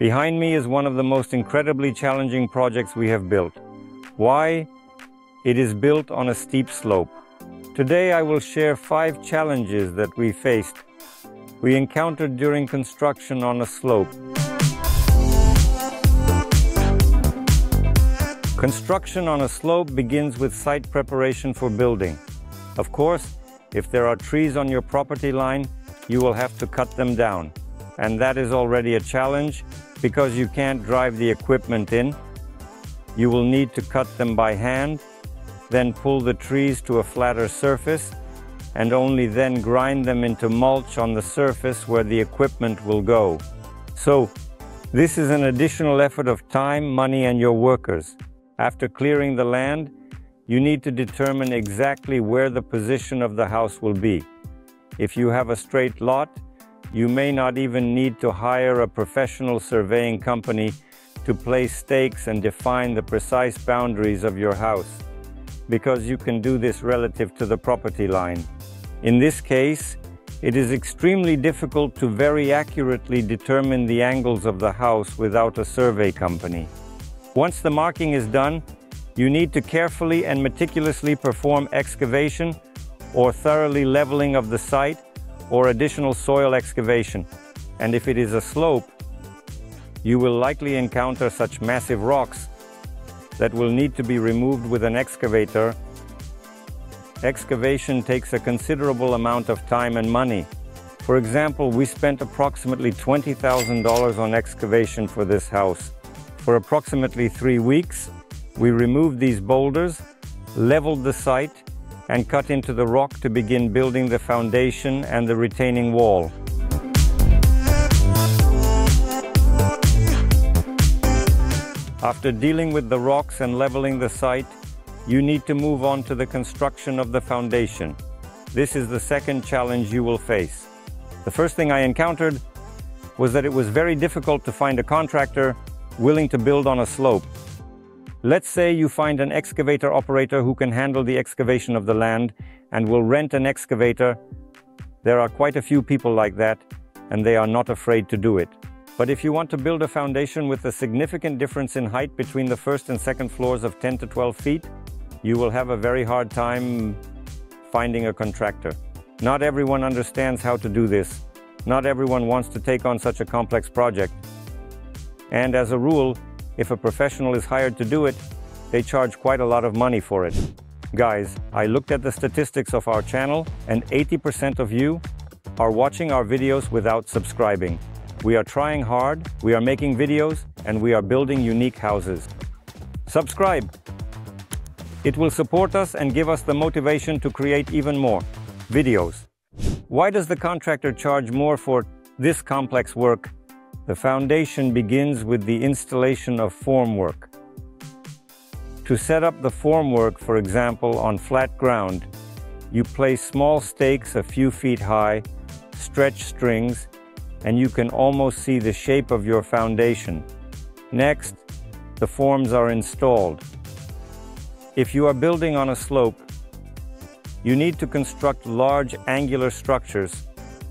Behind me is one of the most incredibly challenging projects we have built. Why? It is built on a steep slope. Today I will share 5 challenges that we encountered during construction on a slope. Construction on a slope begins with site preparation for building. Of course, if there are trees on your property line, you will have to cut them down. And that is already a challenge because you can't drive the equipment in. You will need to cut them by hand, then pull the trees to a flatter surface, and only then grind them into mulch on the surface where the equipment will go. So, this is an additional effort of time, money, and your workers. After clearing the land, you need to determine exactly where the position of the house will be. If you have a straight lot, you may not even need to hire a professional surveying company to place stakes and define the precise boundaries of your house, because you can do this relative to the property line. In this case, it is extremely difficult to very accurately determine the angles of the house without a survey company. Once the marking is done, you need to carefully and meticulously perform excavation or thoroughly leveling of the site or additional soil excavation. And if it is a slope, you will likely encounter such massive rocks that will need to be removed with an excavator. Excavation takes a considerable amount of time and money. For example, we spent approximately $20,000 on excavation for this house. For approximately 3 weeks, we removed these boulders, leveled the site, and cut into the rock to begin building the foundation and the retaining wall. After dealing with the rocks and leveling the site, you need to move on to the construction of the foundation. This is the second challenge you will face. The first thing I encountered was that it was very difficult to find a contractor willing to build on a slope. Let's say you find an excavator operator who can handle the excavation of the land and will rent an excavator. There are quite a few people like that, and they are not afraid to do it. But if you want to build a foundation with a significant difference in height between the first and second floors of 10 to 12 feet, you will have a very hard time finding a contractor. Not everyone understands how to do this. Not everyone wants to take on such a complex project. And as a rule, if a professional is hired to do it, they charge quite a lot of money for it. Guys, I looked at the statistics of our channel, and 80% of you are watching our videos without subscribing. We are trying hard, we are making videos, and we are building unique houses. Subscribe! It will support us and give us the motivation to create even more videos. Why does the contractor charge more for this complex work? The foundation begins with the installation of formwork. To set up the formwork, for example, on flat ground, you place small stakes a few feet high, stretch strings, and you can almost see the shape of your foundation. Next, the forms are installed. If you are building on a slope, you need to construct large angular structures,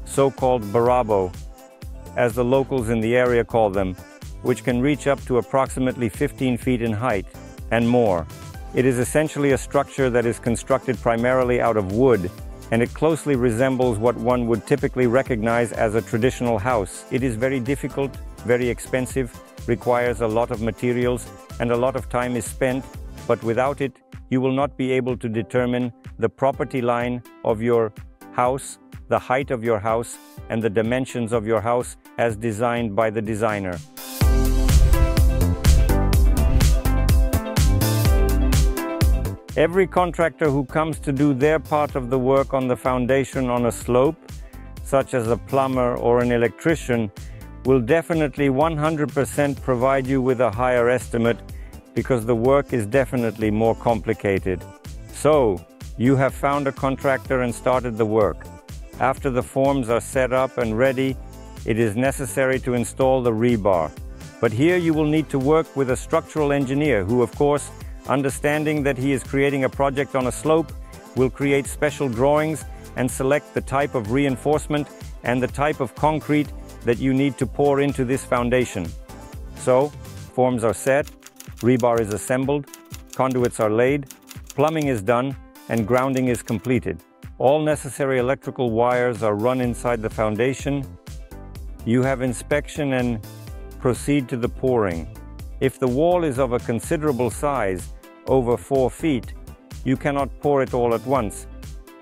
so-called barabo, as the locals in the area call them, which can reach up to approximately 15 feet in height and more. It is essentially a structure that is constructed primarily out of wood, and it closely resembles what one would typically recognize as a traditional house. It is very difficult, very expensive, requires a lot of materials, and a lot of time is spent, but without it, you will not be able to determine the property line of your house, the height of your house, and the dimensions of your house as designed by the designer. Every contractor who comes to do their part of the work on the foundation on a slope, such as a plumber or an electrician, will definitely 100% provide you with a higher estimate because the work is definitely more complicated. So, you have found a contractor and started the work. After the forms are set up and ready, it is necessary to install the rebar. But here you will need to work with a structural engineer who, of course, understanding that he is creating a project on a slope, will create special drawings and select the type of reinforcement and the type of concrete that you need to pour into this foundation. So, forms are set, rebar is assembled, conduits are laid, plumbing is done, and grounding is completed. All necessary electrical wires are run inside the foundation. You have inspection and proceed to the pouring. If the wall is of a considerable size, over 4 feet, you cannot pour it all at once.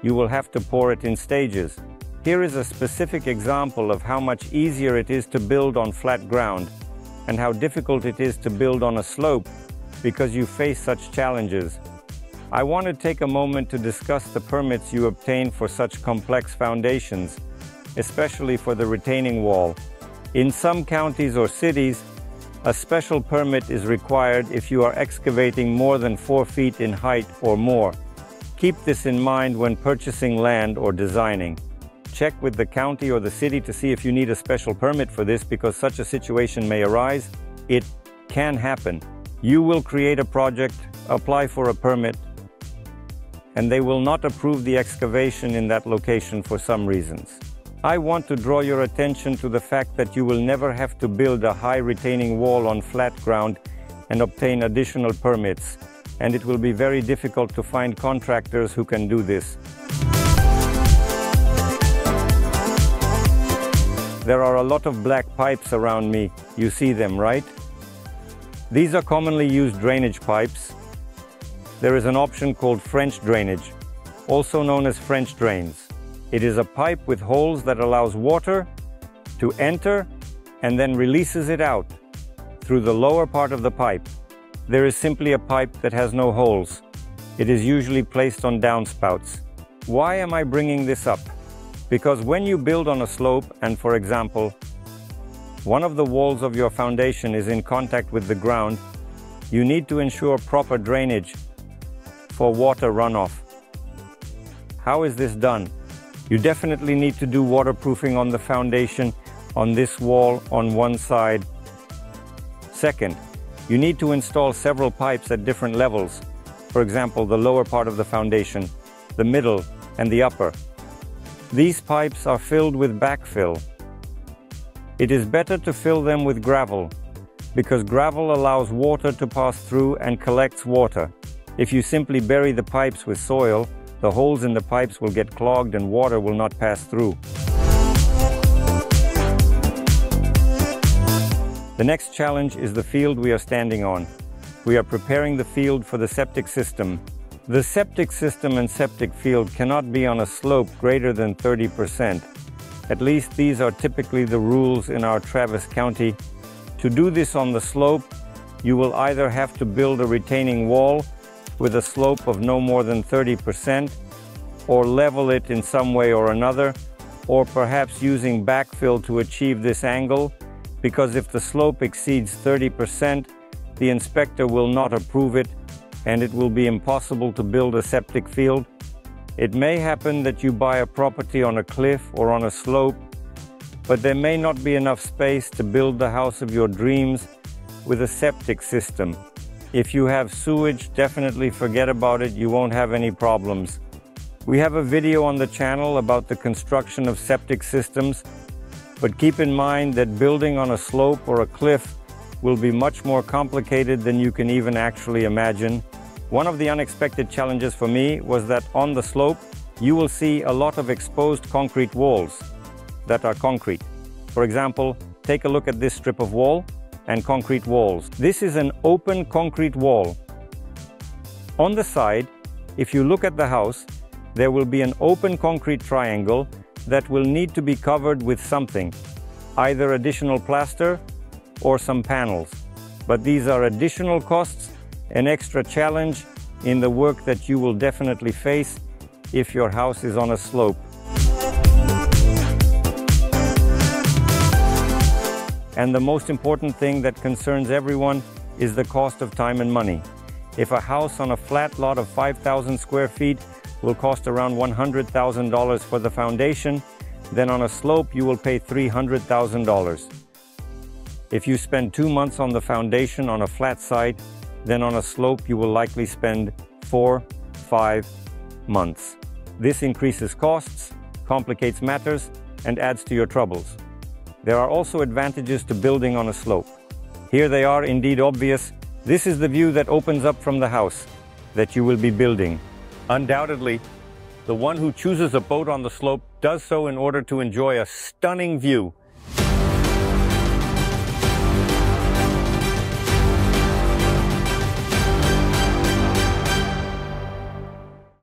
You will have to pour it in stages. Here is a specific example of how much easier it is to build on flat ground and how difficult it is to build on a slope because you face such challenges. I want to take a moment to discuss the permits you obtain for such complex foundations, especially for the retaining wall. In some counties or cities, a special permit is required if you are excavating more than 4 feet in height or more. Keep this in mind when purchasing land or designing. Check with the county or the city to see if you need a special permit for this, because such a situation may arise. It can happen. You will create a project, apply for a permit, and they will not approve the excavation in that location for some reasons. I want to draw your attention to the fact that you will never have to build a high retaining wall on flat ground and obtain additional permits, and it will be very difficult to find contractors who can do this. There are a lot of black pipes around me. You see them, right? These are commonly used drainage pipes. There is an option called French drainage, also known as French drains. It is a pipe with holes that allows water to enter and then releases it out through the lower part of the pipe. There is simply a pipe that has no holes. It is usually placed on downspouts. Why am I bringing this up? Because when you build on a slope and, for example, one of the walls of your foundation is in contact with the ground, you need to ensure proper drainage for water runoff. How is this done? You definitely need to do waterproofing on the foundation, on this wall, on one side. Second, you need to install several pipes at different levels. For example, the lower part of the foundation, the middle, and the upper. These pipes are filled with backfill. It is better to fill them with gravel, because gravel allows water to pass through and collects water. If you simply bury the pipes with soil, the holes in the pipes will get clogged and water will not pass through. The next challenge is the field we are standing on. We are preparing the field for the septic system. The septic system and septic field cannot be on a slope greater than 30%. At least these are typically the rules in our Travis County. To do this on the slope, you will either have to build a retaining wall with a slope of no more than 30%, or level it in some way or another, or perhaps using backfill to achieve this angle, because if the slope exceeds 30%, the inspector will not approve it, and it will be impossible to build a septic field. It may happen that you buy a property on a cliff or on a slope, but there may not be enough space to build the house of your dreams with a septic system. If you have sewage, definitely forget about it. You won't have any problems. We have a video on the channel about the construction of septic systems, but keep in mind that building on a slope or a cliff will be much more complicated than you can even actually imagine. One of the unexpected challenges for me was that on the slope, you will see a lot of exposed concrete walls that are concrete. For example, take a look at this strip of wall and concrete walls. This is an open concrete wall. On the side, if you look at the house, there will be an open concrete triangle that will need to be covered with something, either additional plaster or some panels. But these are additional costs, an extra challenge in the work that you will definitely face if your house is on a slope. And the most important thing that concerns everyone is the cost of time and money. If a house on a flat lot of 5,000 square feet will cost around $100,000 for the foundation, then on a slope you will pay $300,000. If you spend 2 months on the foundation on a flat site, then on a slope you will likely spend 4–5 months. This increases costs, complicates matters, and adds to your troubles. There are also advantages to building on a slope. Here they are indeed obvious. This is the view that opens up from the house that you will be building. Undoubtedly, the one who chooses a boat on the slope does so in order to enjoy a stunning view.